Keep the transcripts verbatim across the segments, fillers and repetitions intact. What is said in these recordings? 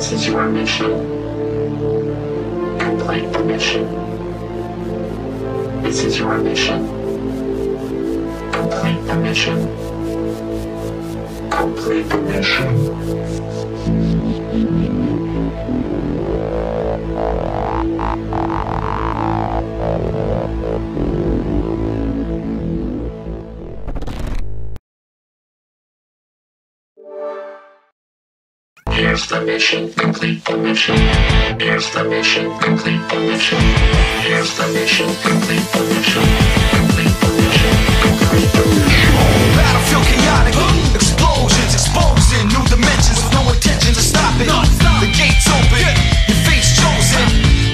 This is your mission. Complete the mission. This is your mission. Complete the mission. Complete the mission. Here's the mission, complete the mission. Here's the mission, complete the mission. Here's the mission, complete the mission. Complete the mission, complete the mission. Battlefield chaotic, explosions, exposing new dimensions with no intention to stop it. The gates open, your face chosen,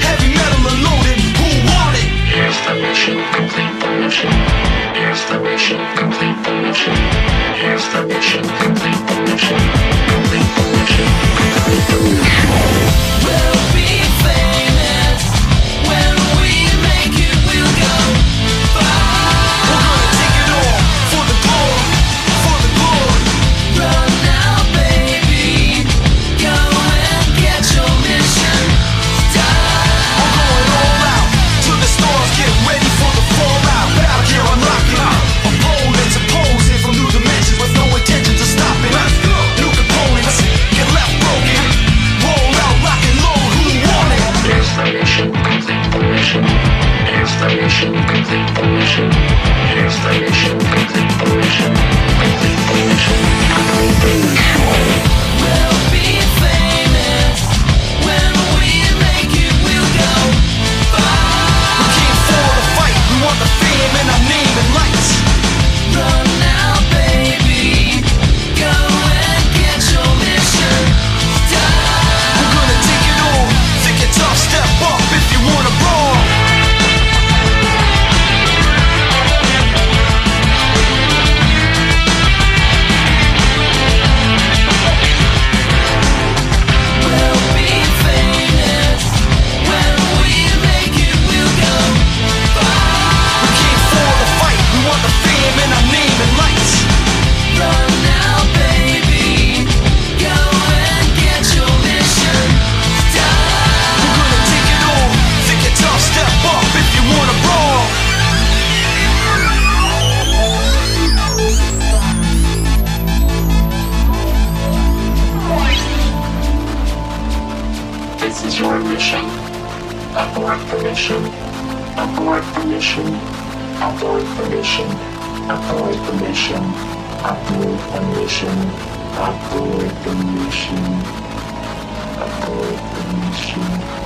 heavy metal unloaded. Who want it? Here's the mission, complete the mission. Here's the mission, complete the mission. Here's the mission, complete the mission. Complete the mission. We'll be famous. When we make it, we'll go far. We're gonna take it all for the glory, for the glory. Run now, baby. Go and get your mission. Die. We're going all out to the stars. Get ready for the fallout. Out here unlocking opponents, opposing from new dimensions with no intention to stop it. New components get left broken. Installation, complete the mission. Installation, complete the mission. Complete the mission. Complete the mission. We'll be famous. When we make it, we'll go far. We came for the fight. We want the fame and our name and lights. Run now, baby. Go and get your mission. Die. We're gonna take it all. Take it tough. Step up if you wanna roll. Thank you.